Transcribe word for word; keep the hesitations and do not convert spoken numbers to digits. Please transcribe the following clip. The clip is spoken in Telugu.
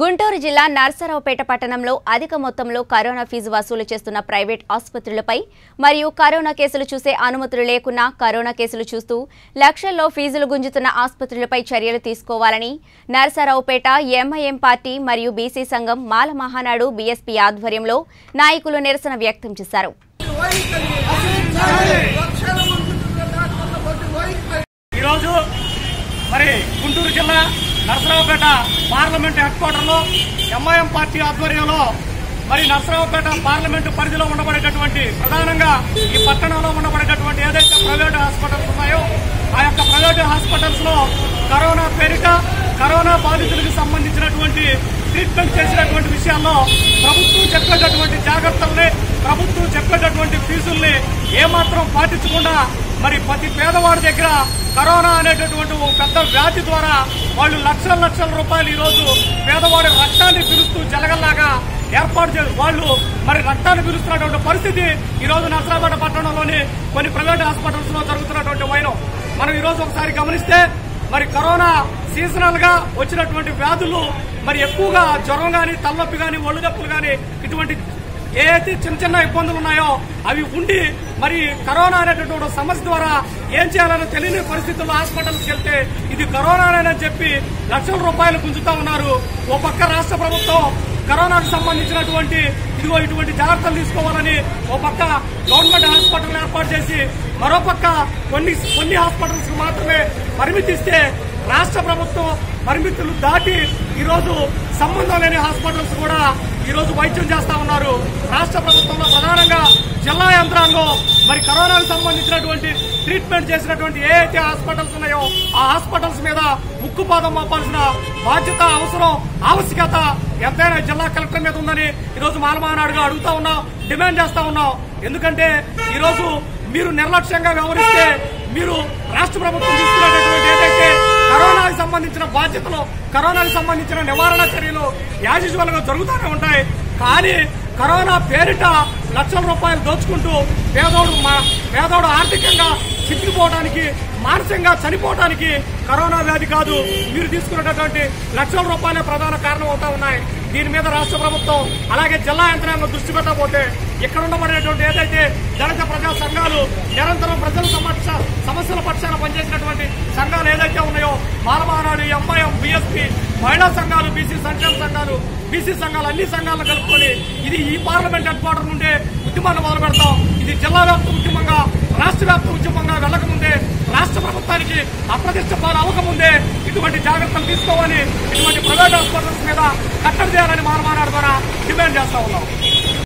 గుంటూరు జిల్లా నరసరావుపేట పట్టణంలో అధిక మొత్తంలో కరోనా ఫీజు వసూలు చేస్తున్న ప్రైవేట్ ఆసుపత్రులపై మరియు కరోనా కేసులు చూసే అనుమతులు లేకున్నా కరోనా కేసులు చూస్తూ లక్షల్లో ఫీజులు గుంజుతున్న ఆసుపత్రులపై చర్యలు తీసుకోవాలని నరసరావుపేట ఎంఐఎం పార్టీ మరియు బీసీ సంఘం మాల మహానాడు బీఎస్పీ ఆధ్వర్యంలో నాయకులు నిరసన వ్యక్తం చేశారు। నరసరావుపేట పార్లమెంట్ హెడ్ క్వార్టర్లో ఎంఐఎం పార్టీ ఆధ్వర్యంలో మరి నరసరావుపేట పార్లమెంట్ పరిధిలో ఉండబడేటటువంటి ప్రధానంగా ఈ పట్టణంలో ఉండబడేటటువంటి ఏదైతే ప్రైవేట్ హాస్పిటల్స్ ఉన్నాయో ఆ యొక్క ప్రైవేట్ హాస్పిటల్స్ లో కరోనా పేరిట కరోనా బాధితులకు సంబంధించినటువంటి ట్రీట్మెంట్ చేసినటువంటి విషయాల్లో ప్రభుత్వం చెప్పేటటువంటి జాగ్రత్తల్ని ప్రభుత్వం చెప్పేటటువంటి ఫీజుల్ని ఏమాత్రం పాటించకుండా మరి ప్రతి పేదవాడి దగ్గర కరోనా అనేటటువంటి ఒక పెద్ద వ్యాధి ద్వారా వాళ్ళు లక్షల లక్షల రూపాయలు ఈరోజు పేదవాడి రక్తాన్ని పిలుస్తూ జలగల్లాగా ఏర్పాటు చేసి వాళ్ళు మరి రక్తాన్ని పిలుస్తున్నటువంటి పరిస్థితి ఈరోజు నరసరావుపేట పట్టణంలోని కొన్ని ప్రైవేట్ హాస్పిటల్స్ లో జరుగుతున్నటువంటి వైనం మనం ఈరోజు ఒకసారి గమనిస్తే మరి కరోనా సీజనల్ గా వచ్చినటువంటి వ్యాధులు మరి ఎక్కువగా జ్వరం కానీ తలనొప్పి కానీ ఒళ్ళు నొప్పులు కానీ ఇటువంటి ఏదైతే చిన్న చిన్న ఇబ్బందులు ఉన్నాయో అవి ఉండి మరి కరోనా అనేటటువంటి సమస్య ద్వారా ఏం చేయాలని తెలియని పరిస్థితుల్లో హాస్పిటల్స్కి వెళ్తే ఇది కరోనానేనని చెప్పి లక్షల రూపాయలు గుంజుతా ఉన్నారు। ఓ పక్క రాష్ట్ర ప్రభుత్వం కరోనాకు సంబంధించినటువంటి ఇదిగో ఇటువంటి జాగ్రత్తలు తీసుకోవాలని ఓ పక్క గవర్నమెంట్ హాస్పిటల్ ఏర్పాటు చేసి మరో పక్క కొన్ని కొన్ని హాస్పిటల్స్కి మాత్రమే పరిమితిస్తే రాష్ట్ర ప్రభుత్వం పరిమితులు దాటి ఈరోజు సంబంధం లేని హాస్పిటల్స్ కూడా ఈరోజు వైద్యం చేస్తా ఉన్నారు। రాష్ట్ర ప్రభుత్వంలో ప్రధానంగా జిల్లా యంత్రాంగం మరి కరోనాకు సంబంధించినటువంటి ట్రీట్మెంట్ చేసినటువంటి ఏ అయితే హాస్పిటల్స్ ఉన్నాయో ఆ హాస్పిటల్స్ మీద ముక్కుపాదం మోపాల్సిన బాధ్యత అవసరం ఆవశ్యకత ఎంతైనా జిల్లా కలెక్టర్ మీద ఉందని ఈరోజు మాల మహానాడుగా అడుగుతా ఉన్నాం, డిమాండ్ చేస్తా ఉన్నాం। ఎందుకంటే ఈరోజు మీరు నిర్లక్ష్యంగా వ్యవహరిస్తే మీరు రాష్ట్ర ప్రభుత్వం తీసుకునేటటువంటి ఏదైతే కరోనాకు సంబంధించిన బాధ్యతలు కరోనాకు సంబంధించిన నివారణ చర్యలు యాజ్ యూజువల్ గా జరుగుతూనే ఉంటాయి, కానీ కరోనా పేరిట లక్షల రూపాయలు దోచుకుంటూ పేదోడు పేదోడు ఆర్థికంగా చిక్కిపోవడానికి మానసికంగా చనిపోవడానికి కరోనా వ్యాధి కాదు మీరు తీసుకునేటటువంటి లక్షల రూపాయలే ప్రధాన కారణం అవుతా ఉన్నాయి। దీని మీద రాష్ట్ర ప్రభుత్వం అలాగే జిల్లా యంత్రాంగం దృష్టి పెట్టబోతే ఇక్కడ ఉండబడేటువంటి ఏదైతే దళిత ప్రజా సంఘాలు నిరంతరం ప్రజల సమస్య సమస్యల పక్షాన పనిచేసినటువంటి సంఘాలు ఏదైతే ఉన్నాయో మాల మహానాడు ఎంఐఎం బీఎస్పీ మహిళా సంఘాలు బీసీ సంక్షేమ సంఘాలు బీసీ సంఘాలు అన్ని సంఘాలను కలుపుకొని ఇది ఈ పార్లమెంట్ హెడ్ క్వార్టర్ నుండే ఉద్యమాన్ని మొదలు పెడతాం। ఇది జిల్లా వ్యాప్త ఉద్యమంగా రాష్ట్ర వ్యాప్త ఉద్యమంగా వెళ్లకముందే రాష్ట్ర ప్రభుత్వానికి అప్రతిష్ట పాలు అవ్వకముందే ఇటువంటి జాగ్రత్తలు తీసుకోవాలని ఇటువంటి ప్రైవేట్ హాస్పిటల్స్ మీద కట్టడి చేయాలని మాల మహానాడు ద్వారా డిమాండ్ చేస్తా ఉన్నాం।